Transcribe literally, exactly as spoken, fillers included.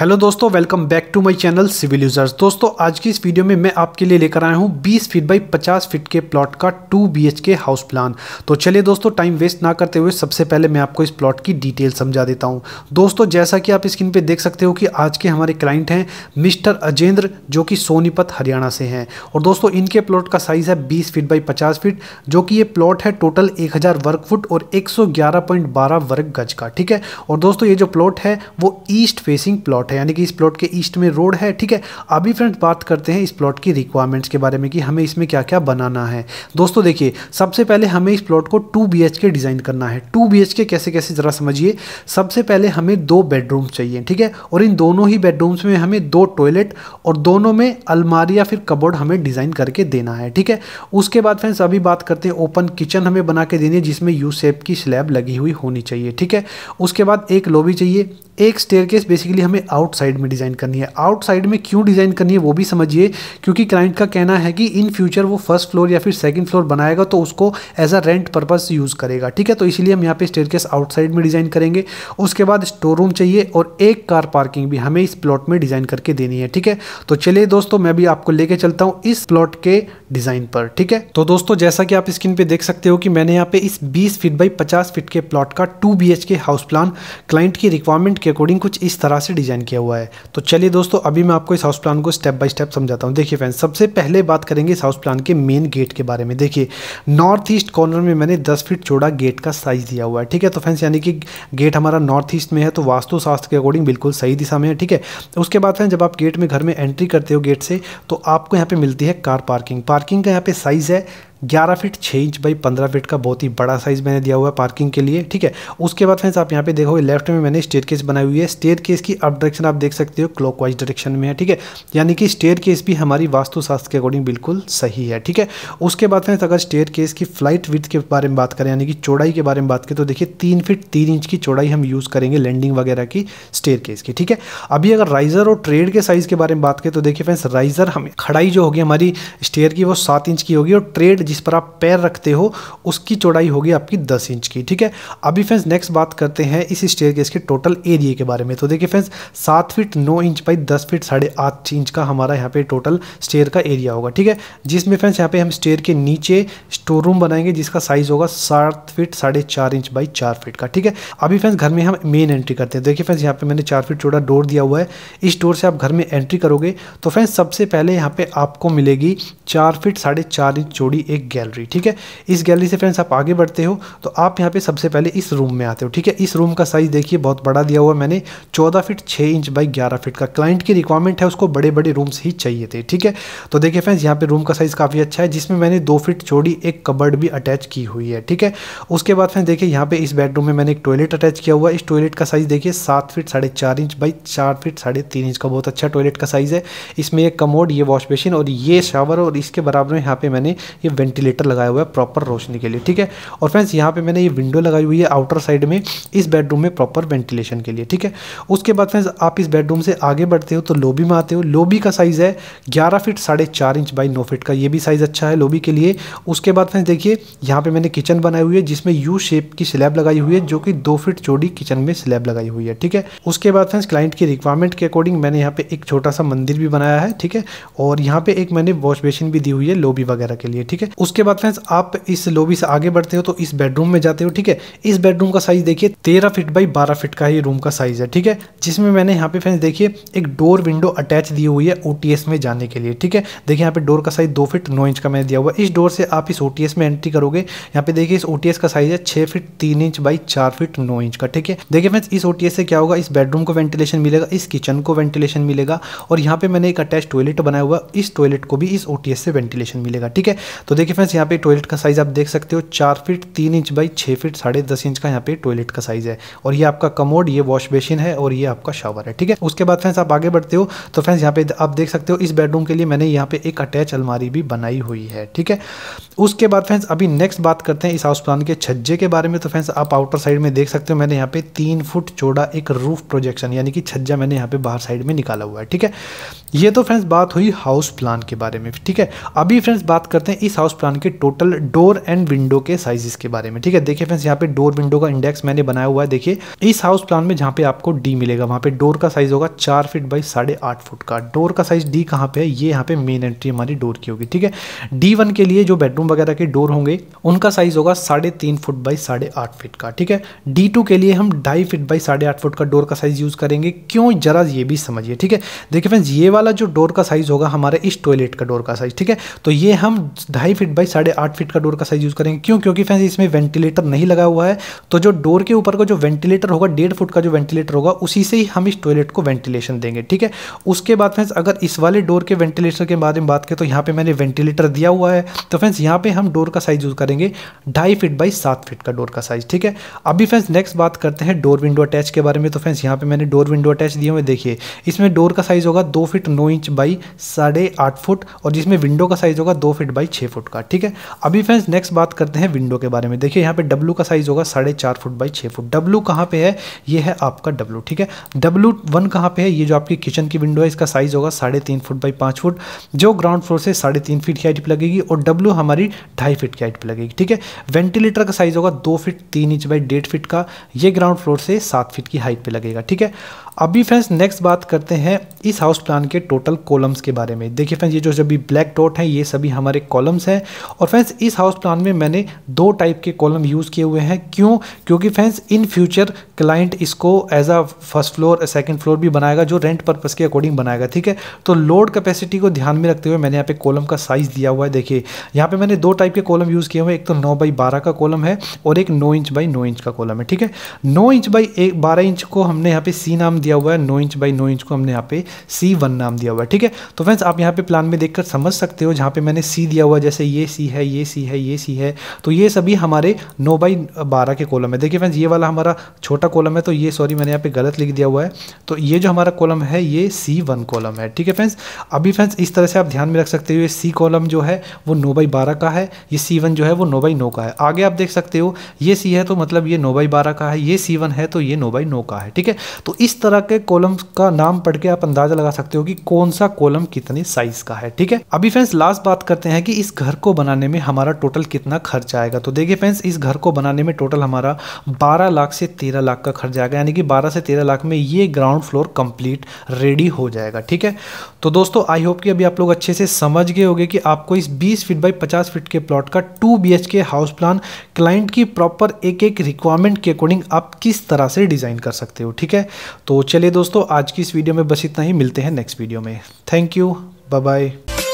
Hello दोस्तों, welcome back to my channel civil users. दोस्तों, आज की इस वीडियो में मैं आपके लिए लेकर आया हूं बीस फीट बाई पचास फीट के प्लॉट का two B H K house plan. तो चलिए दोस्तों, टाइम वेस्ट ना करते हुए सबसे पहले मैं आपको इस प्लॉट की डिटेल समझा देता हूं। दोस्तों, जैसा कि आप स्क्रीन पे देख सकते हो कि आज के हमारे क्लाइंट हैं मिस्टर अजेंद्र, जो कि सोनीपत हरियाणा से हैं। और दोस्तों, इनके प्लॉट का साइज़ है बीस फीट बाई पचास फीट, जो कि ये प्लॉट है टोटल एक हज़ार वर्ग फुट और एक सौ ग्यारह पॉइंट बारह वर्ग गज का। ठीक है। और दोस्तों, ये जो प्लॉट है वो ईस्ट फेसिंग प्लॉट है, यानी कि इस प्लॉट के ईस्ट में रोड है। ठीक है। अभी फ्रेंड्स बात करते हैं इस प्लॉट की रिक्वायरमेंट्स के बारे में कि हमें इसमें क्या क्या बनाना है। दोस्तों देखिए, सबसे पहले हमें इस प्लॉट को two B H K design करना है। टू बी एच के कैसे कैसे जरा समझिए। सबसे पहले हमें दो बेडरूम्स चाहिए। ठीक है। और इन दोनों ही बेडरूम्स में हमें दो टॉयलेट और दोनों में अलमारी या फिर कबोर्ड हमें डिज़ाइन करके देना है। ठीक है। उसके बाद फ्रेंड्स अभी बात करते हैं, ओपन किचन हमें बना के देनी है जिसमें यू शेप की स्लैब लगी हुई होनी चाहिए। ठीक है। उसके बाद एक लॉबी चाहिए, एक स्टेयरकेस बेसिकली हमें आउटसाइड में डिज़ाइन करनी है। आउटसाइड में क्यों डिज़ाइन करनी है वो भी समझिए, क्योंकि क्लाइंट का कहना है कि इन फ्यूचर वो फर्स्ट फ्लोर या फिर सेकंड फ्लोर बनाएगा तो उसको as a rent purpose use करेगा। ठीक है। तो इसलिए हम यहाँ पे स्टेयरकेस आउटसाइड में डिज़ाइन करेंगे। उसके बाद स्टोर रूम चाहिए और एक कार पार्किंग भी हमें इस प्लॉट में डिज़ाइन करके देनी है। ठीक है। तो चलिए दोस्तों, मैं भी आपको लेके चलता हूँ इस प्लॉट के डिज़ाइन पर। ठीक है। तो दोस्तों, जैसा कि आप स्क्रीन पर देख सकते हो कि मैंने यहाँ पे इस बीस फीट बाई पचास फीट के प्लॉट का two B H K house plan client की रिक्वायरमेंट के अकॉर्डिंग कुछ इस तरह से डिज़ाइन किया हुआ है। तो चलिए दोस्तों, अभी मैं आपको इस हाउस प्लान को स्टेप बाय स्टेप समझाता हूँ। देखिए फ्रेंड्स, सबसे पहले बात करेंगे इस हाउस प्लान के मेन गेट के बारे में। देखिए, नॉर्थ ईस्ट कॉर्नर में मैंने दस फीट चौड़ा गेट का साइज़ दिया हुआ है। ठीक है। तो फ्रेंड्स यानी कि गेट हमारा नॉर्थ ईस्ट में है तो वास्तुशास्त्र के अकॉर्डिंग बिल्कुल सही दिशा में है। ठीक है। उसके बाद फ्रेंड्स जब आप गेट में घर में एंट्री करते हो गेट से, तो आपको यहाँ पर मिलती है कार पार्किंग। पार्किंग का यहाँ पे साइज़ है ग्यारह फीट छः इंच बाई पंद्रह फीट का, बहुत ही बड़ा साइज़ मैंने दिया हुआ है पार्किंग के लिए। ठीक है। उसके बाद फ्रेंड्स आप यहाँ पे देखोगे लेफ्ट में मैंने स्टेयरकेस बनाई हुई है। स्टेयरकेस की अप डायरेक्शन आप देख सकते हो क्लॉकवाइज डायरेक्शन में है। ठीक है। यानी कि स्टेयरकेस भी हमारी वास्तुशास्त्र के अकॉर्डिंग बिल्कुल सही है। ठीक है। उसके बाद फ्रेंड्स अगर स्टेयरकेस की फ्लाइट विड्थ के बारे में बात करें, यानी कि चौड़ाई के बारे में बात करें, तो देखिए तीन फीट तीन इंच की चौड़ाई हम यूज़ करेंगे लैंडिंग वगैरह की स्टेयरकेस की। ठीक है। अभी अगर राइजर और ट्रेड के साइज़ के बारे में बात करें तो देखिए फ्रेंड्स राइजर हमें खड़ाई जो होगी हमारी स्टेयर की वो सात इंच की होगी और ट्रेड जिस पर आप पैर रखते हो उसकी चौड़ाई होगी आपकी दस इंच की। ठीक है। अभी फ्रेंड्स नेक्स्ट बात करते हैं इस स्टेयरकेस के टोटल एरिया के बारे में। तो देखिए फ्रेंड्स सात फीट नौ इंच बाई दस फीट साढ़े आठ इंच का हमारा यहाँ पे टोटल स्टेयर का एरिया होगा। ठीक है। जिसमें फ्रेंड्स यहाँ पे हम स्टेयर के नीचे स्टोर रूम बनाएंगे जिसका साइज होगा सात फीट साढ़े चार इंच बाई चार फीट का। ठीक है। अभी फ्रेंड्स घर में हम मेन एंट्री करते हैं। देखिए फ्रेंड्स यहाँ पे मैंने चार फीट चौड़ा डोर दिया हुआ है। इस डोर से आप घर में एंट्री करोगे तो फ्रेंड्स सबसे पहले यहाँ पे आपको मिलेगी चार फीट साढ़े चार इंच चौड़ी एक गैलरी। ठीक है। इस गैलरी से फ्रेंड्स आप आगे बढ़ते हो तो आप यहाँ पे सबसे पहले इस रूम में आते हो। ठीक है। इस रूम का साइज देखिए बहुत बड़ा दिया हुआ मैंने, चौदह फीट छः इंच बाई ग्यारह फीट का। क्लाइंट की रिक्वायरमेंट है, उसको बड़े बड़े रूम्स ही चाहिए थे। ठीक है। तो देखिए फ्रेंड्स यहाँ पे रूम का साइज़ काफ़ी अच्छा है, जिसमें मैंने दो फीट चौड़ी एक कबर्ड भी अटैच की हुई है। ठीक है। उसके बाद फ्रेंड्स देखिए यहाँ पे इस बेडरूम में मैंने एक टॉयलेट अटैच किया हुआ है। इस टॉयलेट का साइज़ देखिए सात फीट साढ़े चार इंच बाई चार फीट साढ़े तीन इंच का बहुत अच्छा टॉयलेट का साइज़ है। इसमें एक कमोड, ये वॉश बेसिन और ये शावर और इसके बराबर में यहाँ पे मैंने ये वेंटिलेटर लगाया हुआ है प्रॉपर रोशनी के लिए। ठीक है। और फ्रेंड्स यहाँ पे मैंने ये विंडो लगाई हुई है आउटर साइड में इस बेडरूम में प्रॉपर वेंटिलेशन के लिए। ठीक है। उसके बाद फ्रेंड्स आप इस बेडरूम से आगे बढ़ते हो तो लॉबी में आते हो। लॉबी का साइज़ है ग्यारह फीट साढ़े चार इंच बाई नौ फीट का, ये भी साइज़ अच्छा है लॉबी के लिए। उसके बाद फ्रेंड्स देखिए यहाँ पर मैंने किचन बनाई हुई है जिसमें यू शेप की स्लैब लगाई हुई है, जो कि दो फीट चौड़ी किचन में स्लैब लगाई हुई है। ठीक है। उसके बाद फ्रेंड्स क्लाइंट की रिक्वायरमेंट के अकॉर्डिंग मैंने यहाँ पर एक छोटा सा मंदिर भी बनाया है। ठीक है। और यहाँ पर एक मैंने वॉश बेसिन भी दी हुई है लॉबी वगैरह के लिए। ठीक है। उसके बाद फ्रेंड्स आप इस लॉबी से आगे बढ़ते हो तो इस बेडरूम में जाते हो। ठीक है। इस बेडरूम का साइज देखिए तेरह फीट बाई बारह फीट का ये रूम का साइज है। ठीक है। जिसमें मैंने यहाँ पे फ्रेंड्स देखिए एक डोर विंडो अटैच दी हुई है ओटीएस में जाने के लिए। ठीक है। देखिए यहाँ पे डोर का साइज दो फीट नौ इंच का मैंने दिया हुआ है। इस डोर से आप इस ओटीएस में एंट्री करोगे। यहाँ पे देखिए इस ओटीएस का साइज है छः फीट तीन इंच बाई चार फीट नौ इंच का। ठीक है। देखिए फ्रेंड्स इस ओटीएस से क्या होगा, इस बेडरूम को वेंटिलेशन मिलेगा, इस किचन को वेंटिलेशन मिलेगा और यहाँ पे मैंने एक अटैच टॉयलेट बनाया हुआ, इस टॉयलेट को भी इस ओटीएस से वेंटिलेशन मिलेगा। ठीक है। तो देखिए फ्रेंड्स यहाँ पे टॉयलेट का साइज आप देख सकते हो चार फीट तीन इंच बाई छः फीट साढ़े दस इंच का यहाँ पे टॉयलेट का साइज है। और ये आपका कमोड, ये वॉश बेसिन है और ये आपका शावर है। ठीक है। उसके बाद फ्रेंड्स आप आगे बढ़ते हो तो फ्रेंड्स यहाँ पे आप देख सकते हो इस बेडरूम के लिए मैंने यहाँ पे एक अटैच अलमारी भी बनाई हुई है। ठीक है। उसके बाद फ्रेंड्स अभी नेक्स्ट बात करते हैं इस हाउस प्लान के छज्जे के बारे में। तो फ्रेंड्स आप आउटर साइड में देख सकते हो मैंने यहाँ पे तीन फुट चौड़ा एक रूफ प्रोजेक्शन यानी कि छज्जा मैंने यहाँ पे बाहर साइड में निकाला हुआ है। ठीक है। ये तो फ्रेंड्स बात हुई हाउस प्लान के बारे में। ठीक है। अभी फ्रेंड्स बात करते हैं इस हाउस हाउस प्लान के टोटल डोर एंड विंडो के साइजेस के बारे में। ठीक है, देखिए फ्रेंड्स यहाँ पे डोर विंडो का इंडेक्स मैंने बनाया हुआ है। देखिए इस हाउस प्लान में जहाँ पे आपको डी मिलेगा वहाँ पे डोर का साइज होगा चार फीट बाई साढ़े आठ फुट का। डोर का साइज डी कहाँ पे है, ये यहाँ पे मेन एंट्री हमारी डोर की होगी। ठीक है, डी वन के लिए जो बेडरूम वगैरह के डोर होंगे उनका साइज होगा साढ़े तीन फुट बाई साढ़े आठ फीट का। ठीक है, डी टू के लिए हम ढाई फीट बाई साढ़े आठ फुट का डोर का साइज यूज करेंगे। क्यों, जरा ये भी समझिए। ठीक है, देखिए फ्रेंड्स ये वाला जो डोर का साइज होगा हमारे इस टॉयलेट का डोर का साइज, ठीक है, तो ये हम ढाई फीट बाई साढ़े आठ फीट का डोर का साइज यूज करेंगे। क्यों, क्योंकि फ्रेंड्स इसमें वेंटिलेटर नहीं लगा हुआ है, तो जो डोर के ऊपर का जो वेंटिलेटर होगा, डेढ़ फुट का जो वेंटिलेटर होगा, उसी से ही हम इस टॉयलेट को वेंटिलेशन देंगे। ठीक है, उसके बाद फ्रेंड्स अगर इस वाले डोर के वेंटिलेटर के बारे में बात करें तो यहाँ पे मैंने वेंटिलेटर दिया हुआ है, तो फ्रेंड्स यहाँ पे हम डोर का साइज यूज करेंगे ढाई फीट बाई सात फीट का डोर का साइज। ठीक है, अभी फ्रेंड्स नेक्स्ट बात करते हैं डोर विंडो अटैच के बारे में। तो फ्रेंड्स यहाँ पे मैंने डोर विंडो अटैच दिए हुए, देखिए इसमें डोर का साइज होगा दो फीट नौ इंच बाई साढ़े आठ फुट और जिसमें विंडो का साइज होगा दो फीट बाई छः फुट का। ठीक है, अभी फ्रेंड्स नेक्स्ट बात करते हैं विंडो के बारे में। देखिए यहाँ पे डब्लू का साइज होगा साढ़े चार फुट बाई छः फुट। डब्लू कहाँ पे है, ये है आपका डब्लू। ठीक है, डब्लू वन कहाँ पे है, ये जो आपकी किचन की विंडो है इसका साइज होगा साढ़े तीन फुट बाई पाँच फुट, जो ग्राउंड फ्लोर से साढ़े तीन फीट की हाइट पर लगेगी और डब्लू हमारी ढाई फीट की हाइट पर लगेगी। ठीक है, वेंटिलेटर का साइज होगा दो फीट तीन इंच बाई डेढ़ फीट का, ये ग्राउंड फ्लोर से सात फीट की हाइट पर लगेगा। ठीक है, अभी फ्रेंड्स नेक्स्ट बात करते हैं इस हाउस प्लान के टोटल कॉलम्स के बारे में। देखिए फ्रेंड्स ये जो सभी ब्लैक डॉट हैं ये सभी हमारे कॉलम्स हैं और फ्रेंड्स इस हाउस प्लान में मैंने दो टाइप के कॉलम यूज़ किए हुए हैं। क्यों, क्योंकि फ्रेंड्स इन फ्यूचर क्लाइंट इसको as a first floor second floor भी बनाएगा, जो रेंट पर्पस के अकॉर्डिंग बनाएगा। ठीक है, तो लोड कैपेसिटी को ध्यान में रखते हुए मैंने यहाँ पे कॉलम का साइज दिया हुआ है। देखिए यहाँ पे मैंने दो टाइप के कॉलम यूज़ किए हुए हैं, एक तो नौ बाई बारह का कॉलम है और एक नौ इंच बाई नौ इंच का कॉलम है। ठीक है, नौ इंच बाई बारह इंच को हमने यहाँ पे सी नाम दिया हुआ है, नौ इंच बाई नौ इंच को हमने यहाँ पे सी वन नाम दिया हुआ है। ठीक है, तो फ्रेंड्स आप यहाँ पे प्लान में देखकर समझ सकते हो, जहाँ पे मैंने सी दिया हुआ जैसे ये सी है, ये सी है, ये सी है, तो ये सभी हमारे नौ बाई बारह के कॉलम है। देखिए फ्रेंड्स ये वाला हमारा छोटा कॉलम है, तो ये सॉरी मैंने यहाँ पे गलत लिख दिया हुआ है, तो ये जो हमारा कॉलम है ये सी वन कॉलम है। ठीक है फ्रेंड्स, अभी फ्रेंड्स इस तरह से आप ध्यान में रख सकते हो, ये सी कॉलम जो है वो नौ बाई बारह का है, ये सी वन जो है वो नौ बाई नौ का है। आगे आप देख सकते हो ये सी है तो मतलब ये नौ बाई बारह का है, ये सी वन है तो ये नौ बाई नौ का है। ठीक है, तो इस तरह के कॉलम का नाम पढ़ के आप अंदाजा लगा सकते हो कि कौन सा कॉलम कितने साइज का है। ठीक है, अभी फ्रेंड्स लास्ट बात करते हैं कि इस घर को बनाने में हमारा टोटल कितना खर्च आएगा। तो देखिए फ्रेंड्स इस घर को बनाने में टोटल हमारा बारह लाख से तेरह लाख का खर्च आएगा, यानी कि बारह से तेरह लाख में ये ग्राउंड फ्लोर कंप्लीट रेडी हो जाएगा। ठीक है, तो दोस्तों आई होप कि अभी आप लोग अच्छे से समझ गए होंगे कि आपको इस बीस फीट बाई पचास फीट के प्लॉट का two B H K house plan client की प्रॉपर एक एक रिक्वायरमेंट के अकॉर्डिंग आप किस तरह से डिजाइन कर सकते हो। ठीक है, तो चलिए दोस्तों आज की इस वीडियो में बस इतना ही, मिलते हैं नेक्स्ट वीडियो में। Thank you, bye bye.